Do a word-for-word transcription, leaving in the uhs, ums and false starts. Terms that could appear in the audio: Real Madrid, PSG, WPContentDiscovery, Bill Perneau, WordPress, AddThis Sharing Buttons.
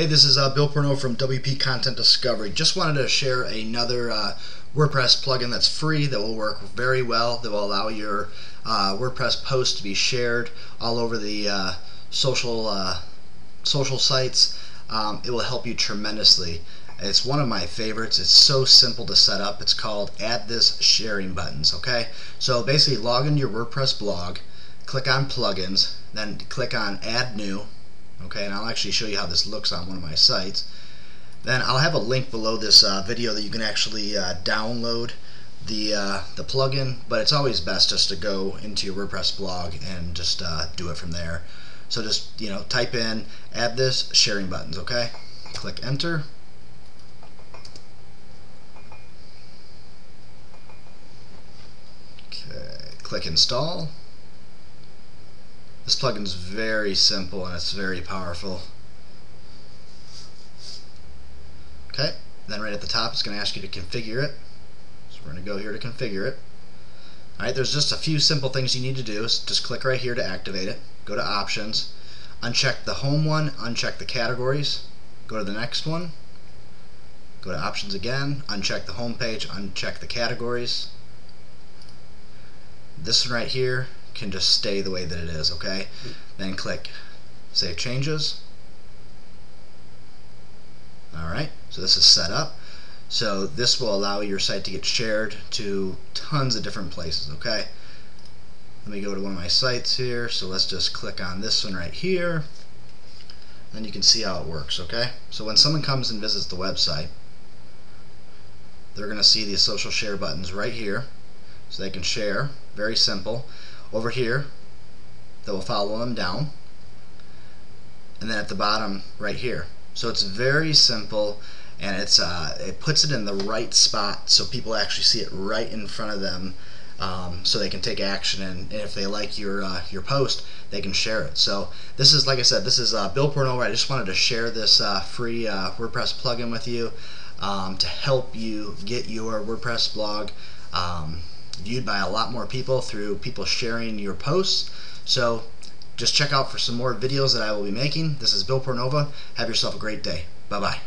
Hey, this is uh, Bill Perneau from W P Content Discovery. Just wanted to share another uh, WordPress plugin that's free that will work very well, that will allow your uh, WordPress posts to be shared all over the uh, social uh, social sites. Um, it will help you tremendously. It's one of my favorites. It's so simple to set up. It's called AddThis Sharing Buttons. Okay, so basically log into your WordPress blog, click on plugins, then click on add new. Okay, and I'll actually show you how this looks on one of my sites. Then I'll have a link below this uh, video that you can actually uh, download the uh, the plugin, but it's always best just to go into your WordPress blog and just uh, do it from there. So just, you know, type in AddThis Sharing Buttons, okay? Click enter. Okay, click install. This plugin is very simple and it's very powerful. Okay, then right at the top it's going to ask you to configure it. So we're going to go here to configure it. Alright, there's just a few simple things you need to do. Just click right here to activate it. Go to options, uncheck the home one, uncheck the categories, go to the next one, go to options again, uncheck the home page, uncheck the categories. This one right here can just stay the way that it is, okay? Then click Save Changes. Alright, so this is set up. So this will allow your site to get shared to tons of different places, okay? Let me go to one of my sites here, so let's just click on this one right here. Then you can see how it works, okay? So when someone comes and visits the website, they're going to see these social share buttons right here, so they can share, very simple. Over here, that will follow them down, and then at the bottom right here. So it's very simple, and it's uh, it puts it in the right spot so people actually see it right in front of them, um, so they can take action, and, and if they like your uh, your post, they can share it. So this is, like I said, this is uh, Bill Perneau. I just wanted to share this uh, free uh, WordPress plugin with you um, to help you get your WordPress blog Um, viewed by a lot more people through people sharing your posts. So just check out for some more videos that I will be making. This is Bill Perneau. Have yourself a great day. Bye bye.